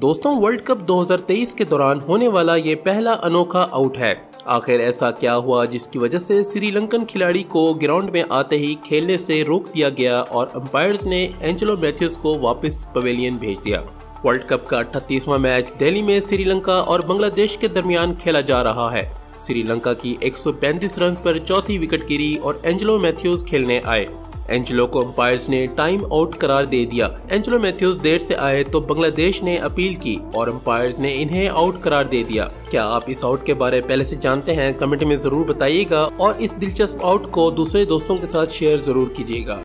दोस्तों, world cup 2023 के दौरान होने वाला ये पहला अनोखा आउट है। आखिर ऐसा क्या हुआ जिसकी वजह से श्रीलंकन खिलाड़ी को ग्राउंड में आते ही खेलने से रोक दिया गया और अंपायर्स ने एंजेलो मैथ्यूज को वापस पवेलियन भेज दिया। वर्ल्ड कप का 38वां मैच दिल्ली में श्रीलंका और बांग्लादेश के दरमियान खेला जा रहा है। श्रीलंका की 135 रन पर चौथी विकेट गिरी और एंजेलो मैथ्यूज खेलने आए। एंजेलो को अंपायर्स ने टाइम आउट करार दे दिया। एंजेलो मैथ्यूज देर से आए तो बांग्लादेश ने अपील की और अंपायर्स ने इन्हें आउट करार दे दिया। क्या आप इस आउट के बारे में पहले से जानते हैं? कमेंट में जरूर बताइएगा और इस दिलचस्प आउट को दूसरे दोस्तों के साथ शेयर जरूर कीजिएगा।